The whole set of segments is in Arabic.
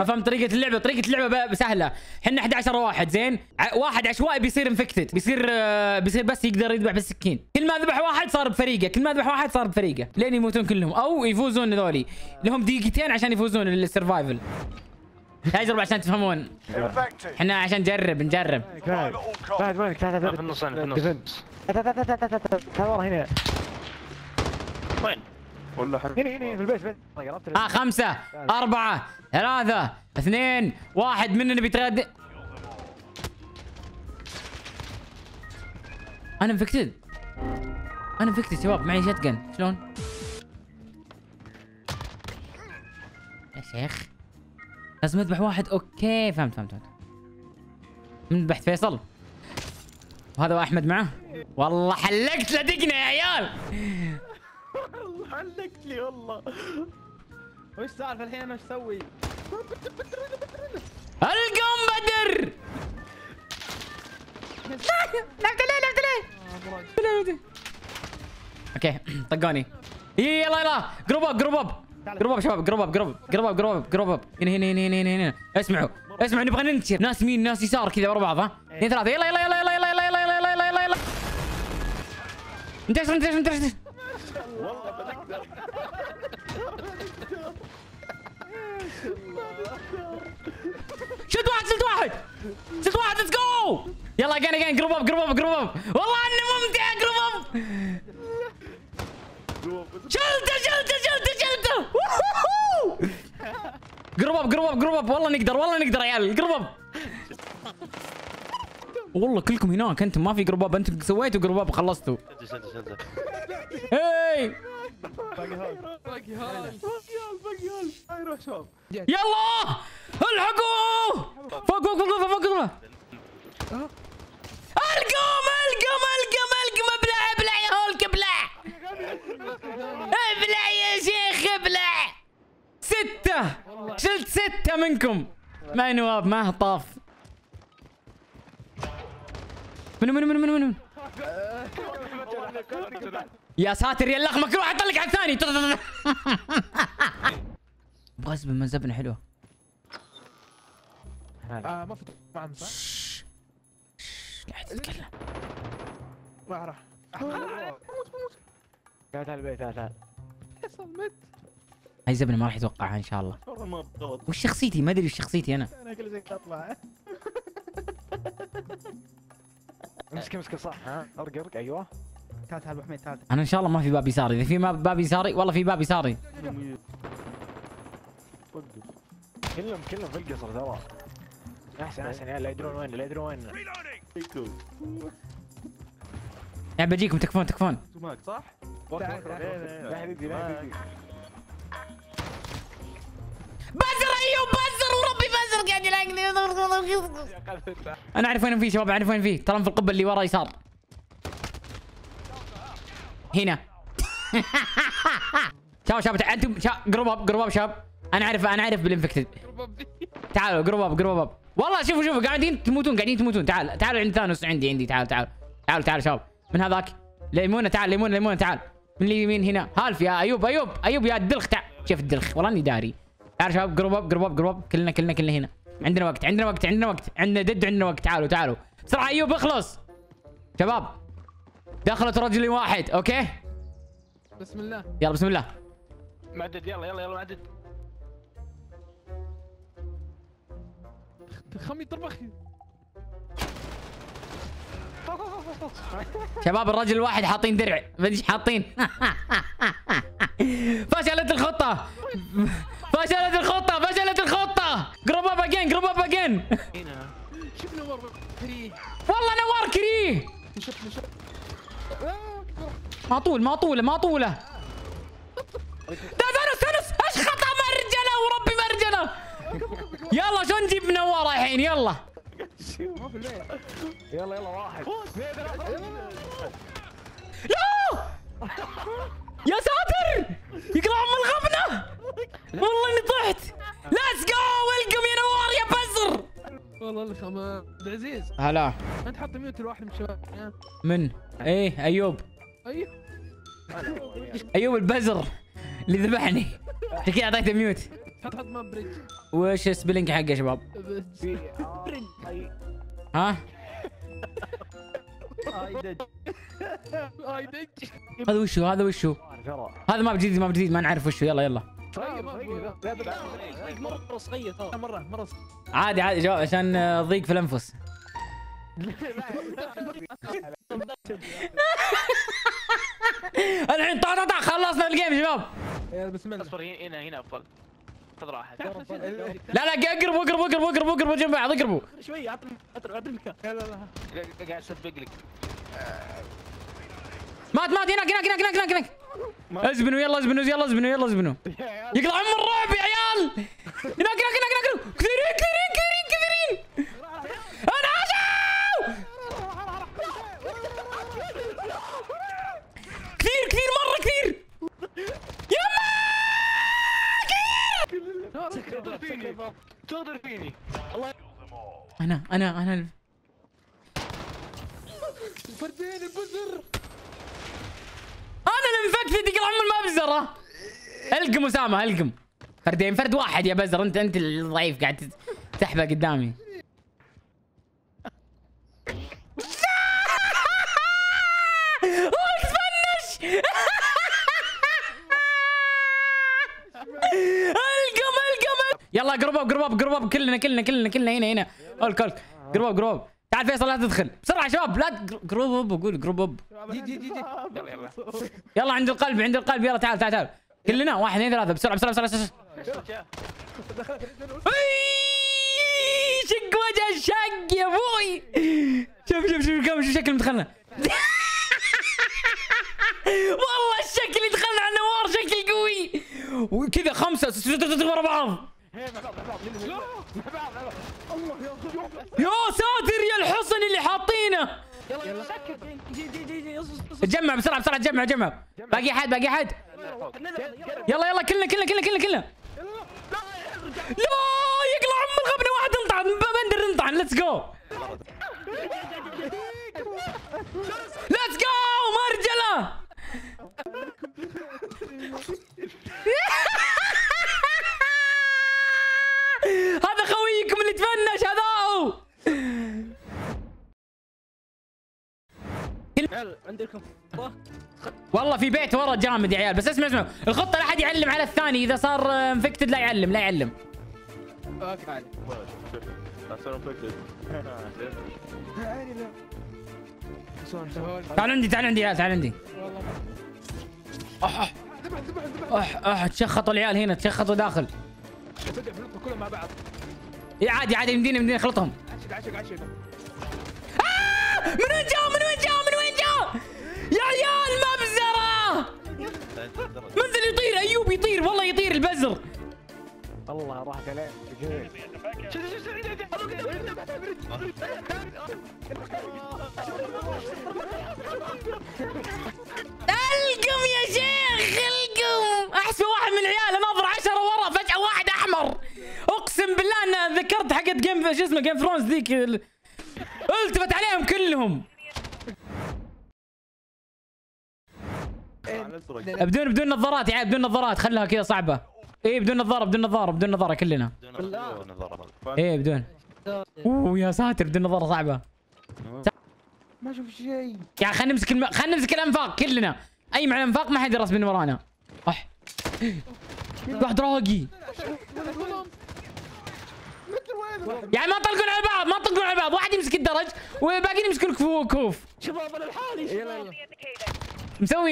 ما فهمت طريقه اللعبه. طريقه اللعبه سهله، احنا 11 واحد زين، واحد عشوائي بيصير انفكتد، بيصير بس يقدر يذبح بالسكين. كل ما ذبح واحد صار بفريقه، كل ما ذبح واحد صار بفريقه لين يموتون كلهم او يفوزون. هذولي لهم دقيقتين عشان يفوزون السرفايفل. تجربه عشان تفهمون، احنا عشان نجرب. بعد وينك؟ تعال في النص، تعال هنا. وين؟ والله هنا في البيت. خمسة، أربعة، ثلاثة، اثنين، واحد. مننا بيتغدى. أنا انفكتد، أنا انفكتد شباب، معي شتقن. شلون؟ يا شيخ لازم اذبح واحد. اوكي فهمت فهمت فهمت. من ذبحت فيصل وهذا واحمد معه. والله حلقت، صدقنا يا عيال. والله حلقت لي والله. وش سالفه الحين؟ انا ايش اسوي؟ القم بدر. لعبت عليه لعبت عليه. اوكي طقوني. يلا يلا جروب اب جروب اب جروب اب شباب، جروب اب جروب اب جروب اب جروب اب جروب اب. هنا هنا هنا هنا هنا. اسمعوا اسمعوا، نبغى ننتشر. ناس يمين ناس يسار كذا ورا بعض. ها اثنين ثلاثة. يلا يلا يلا يلا يلا يلا يلا يلا يلا يلا يلا. انتشر انتشر انتشر. والله ما نقدر شد واحد شد واحد شد واحد. ليتس جو. يلا اجين اجين جروب اب جروب اب جروب اب. والله اني ممتع. جروب اب شلته شلته شلته شلته. جروب اب جروب اب جروب اب. والله نقدر والله نقدر يا عيال. جروب اب والله كلكم هناك. انتم ما في جروب اب، انتم سويتوا جروب اب خلصتوا. اي باقي هول باقي هول باقي هول. يروح شباب يلا الحقوا فوق فوق فوق فوق فوق. القوم القوم القوم القوم. ابلع ابلع يا هولك ابلع ابلع يا شيخ ابلع. ستة شلت ستة منكم. ما نواب ما طاف. منو منو منو منو يا ساتر يا الاخ مكروه. حطلق على الثاني. ابغى ازبن من زبنه حلوه. ما في طعم صح؟ قاعد تتكلم. ما اعرف. تعال تعال البيت تعال تعال. فيصل مت. هاي زبنه ما راح يتوقعها ان شاء الله. والله ما بضبط. وش شخصيتي؟ ما ادري وش شخصيتي انا. انا كل زي اطلع. مسك مسك صح. ها ارق ارق. ايوه تعال تعال ابو حميد تعال. انا ان شاء الله ما في باب يساري. اذا في باب يساري والله في باب يساري. كلهم كلهم في القصر ترى. احسن احسن يا لا يدرون وين لا يدرون وين. يا بجيكم تكفون تكفون. ماك صح؟ لا حبيبي لا حبيبي. بزر ايوب بزر وربي بزر قاعد يلاقني. انا اعرف وين في شباب، اعرف وين في. ترى في القبه اللي ورا يسار. هنا. شباب شباب انتم جروب اب جروب اب شباب. انا اعرف انا اعرف بالانفكتد. تعالوا جروب اب جروب اب. والله شوفوا شوفوا قاعدين تموتون قاعدين تموتون. تعال تعال عند ثانوس عندي تعال تعال تعال تعال شباب. من هذاك ليمونه تعال ليمونه ليمونه تعال. من اليمين هنا هالف يا ايوب ايوب ايوب يا الدلخ. تعال شوف الدلخ والله اني داري. تعال شباب جروب اب جروب اب جروب اب. كلنا كلنا كلنا هنا. عندنا وقت عندنا وقت عندنا وقت عندنا دد عندنا وقت. تعالوا تعالوا بسرعه. ايوب اخلص شباب. دخلت رجل واحد اوكي. بسم الله يلا بسم الله. معدد يلا يلا يلا معدد. خمي طربخي. شباب الرجل الواحد حاطين درع مدري حاطين. فشلت الخطة فشلت الخطة فشلت الخطة. جروب اب اجين جروب اب اجين. شوف نور كريه. والله نوار كريه. ما طول ما طوله ما طوله. ثانوس ثانوس ايش خطأ مرجله وربي مرجله. يلا شلون نجيب نوار الحين يلا. يلا يلا واحد. لا يا ساتر يقلعون من الغبنه. والله اني طحت. ليتس جو ويلكم يا نوار يا بزر. والله الخمام عبد العزيز. هلا انت حط ميوت لواحد من الشباب. من؟ ايه ايوب. ايوب ايوب البزر اللي ذبحني. عشان كذا اعطيته ميوت. حط ما برنج. وش السبلنج حقه يا شباب؟ برنج. ها؟ اي دج. هذا وشو؟ هذا ما بجديد ما نعرف وشو. يلا مرة صغير مرة عادي جواب عشان ضيق في الانفس. الحين طاطا خلصنا الجيم يا شباب. بسم الله. اصبر هنا افضل. خذ راحتك. لا اقربوا جنب بعض اقربوا. شوي اعطني مكان. لا قاعد اسبق لك. مات هناك. ازبنوا يلا يقطع عم الرعب يا عيال. هناك كثيرين. انا عشو كثير مره كثير. يما كثير تقدر فيني. الله انا الفردين البزر. انا المفكفك يقلع عم المبزره. القم اسامه القم. فردين فرد واحد يا بزر. انت الضعيف قاعد تحبه قدامي. القم. يلا قربوا كلنا هنا الك قربوا. تعال فيصل لا تدخل بسرعه شباب. لا جروب اقول جروب. يلا عند القلب. يلا تعال كلنا 1 2 3 بسرعه. شق وجه الشق يا ابوي. شوف شكل مدخلنا. والله الشكل اللي دخلنا على النوار شكل قوي وكذا. 5 ورا بعض. يا ساتر يا الحصن اللي حاطينه. يلا تجمع بسرعه تجمع. باقي حد. يلا كلنا. لا يقلع عم الغبنه. واحد انطعن. ليتس جو مرجله. هذا خويكم اللي تفنش هذاو. عندكم والله في بيت ورا جامد يا عيال. بس اسمع الخطه. لا احد يعلم على الثاني. اذا صار انفكتد لا يعلم. اوكي تعال عندي. اح تشخطوا العيال هنا. تشخطوا داخل. كلهم مع بعض. عادي يمديني اخلطهم. عشق. من وين جاء؟ يا عيال مبزره. منزل يطير. ايوب يطير والله. يطير البزر. الله راحت عليه. القم يا شيخ القم. احسن واحد من العيال اناظر 10 ورا فجأة واحد احمر. اقسم بالله ان ذكرت حقت جيم شو اسمه جيم فرونز ذيك. التفت عليهم كلهم. بدون نظارات يا عيال. بدون نظارات خلها كذا صعبة. ايه بدون نظارة كلنا. ايه بدون. اوه يا ساتر بدون نظارة صعبة. ما اشوف شيء. يا خلينا نمسك الانفاق كلنا. اي مع الانفاق ما حد يرس من ورانا. واحد راقي. يعني ما تطلقون على بعض. واحد يمسك الدرج والباقيين يمسكون كفوف. شباب انا لحالي. يلا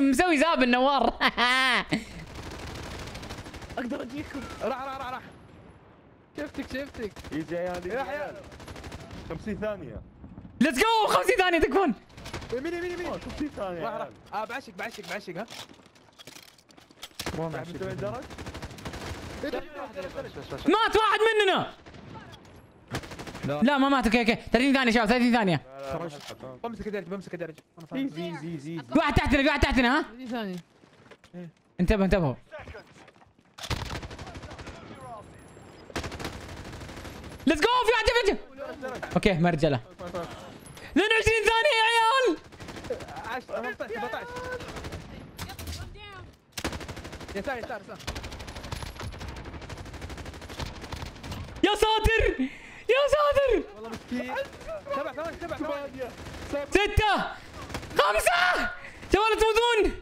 مسوي زاب النوار. اقدر اجيكم. راح شفتك. يجي عيالي. 50 ثانية. ليتس جو. 50 ثانية تكفون. مين 50 ثانية. راح بعشق. ها مات واحد مننا. لا ما مات. اوكي 30 ثانية شباب 30 ثانية. بمسك الدرج. زي واحد تحتنا. ها 30 ثانية. انتبهوا. ليتس جو. في واحد اوكي مرجله. 22 ثانيه يا عيال. 10 17. يسار يا ساتر يا ساتر. والله مسكين. 7 8 7 8 6 5. شباب لا تموتون.